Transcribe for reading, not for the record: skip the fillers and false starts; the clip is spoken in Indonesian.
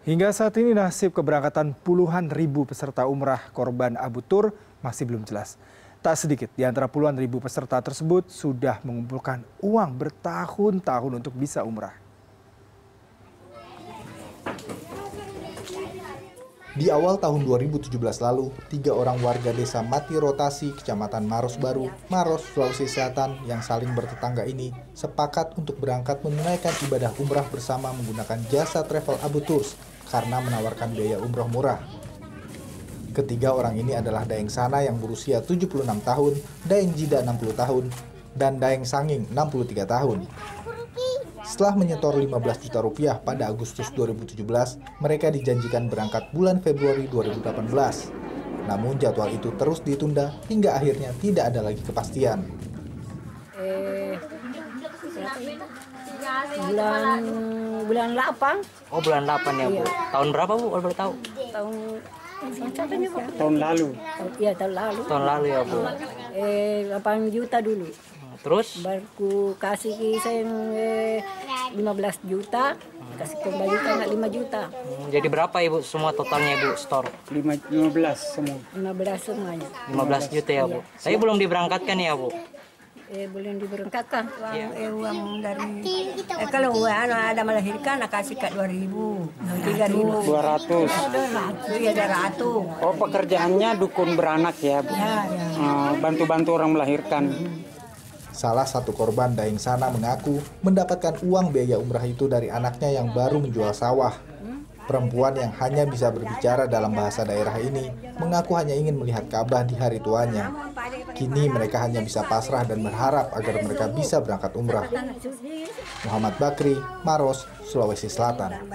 Hingga saat ini nasib keberangkatan puluhan ribu peserta umrah korban Abu Tours masih belum jelas. Tak sedikit di antara puluhan ribu peserta tersebut sudah mengumpulkan uang bertahun-tahun untuk bisa umrah. Di awal tahun 2017 lalu, 3 orang warga desa mati rotasi Kecamatan Maros Baru, Maros, Sulawesi Selatan yang saling bertetangga ini sepakat untuk berangkat menunaikan ibadah umrah bersama menggunakan jasa travel Abu Tours karena menawarkan biaya umrah murah. Ketiga orang ini adalah Daeng Sana yang berusia 76 tahun, Daeng Jida 60 tahun, dan Daeng Sangnging 63 tahun. Setelah menyetor 15 juta rupiah pada Agustus 2017, mereka dijanjikan berangkat bulan Februari 2018. Namun jadwal itu terus ditunda hingga akhirnya tidak ada lagi kepastian. Bulan 8. Oh, bulan 8 ya, Bu. Tahun berapa, Bu? Boleh tahu? Tahun lalu ya, Bu. 8 juta dulu. Terus? Baru kasih saya 15 juta, kasih kembalikan 5 juta. Jadi berapa, Ibu, semua totalnya, Ibu, store? 15 semuanya. 15 juta ya, Bu. Iya. Tapi belum diberangkatkan ya, Bu? Belum diberangkatkan. Uang dari kalau ada melahirkan kasih Kak 2.000, 3.000. 200. Iya, 200. Oh, pekerjaannya dukun beranak ya, Bu. Ya, ya. Bantu-bantu orang melahirkan. Salah satu korban, Daeng Sana, mengaku mendapatkan uang biaya umrah itu dari anaknya yang baru menjual sawah. Perempuan yang hanya bisa berbicara dalam bahasa daerah ini mengaku hanya ingin melihat Ka'bah di hari tuanya. Kini mereka hanya bisa pasrah dan berharap agar mereka bisa berangkat umrah. Muhammad Bakri, Maros, Sulawesi Selatan.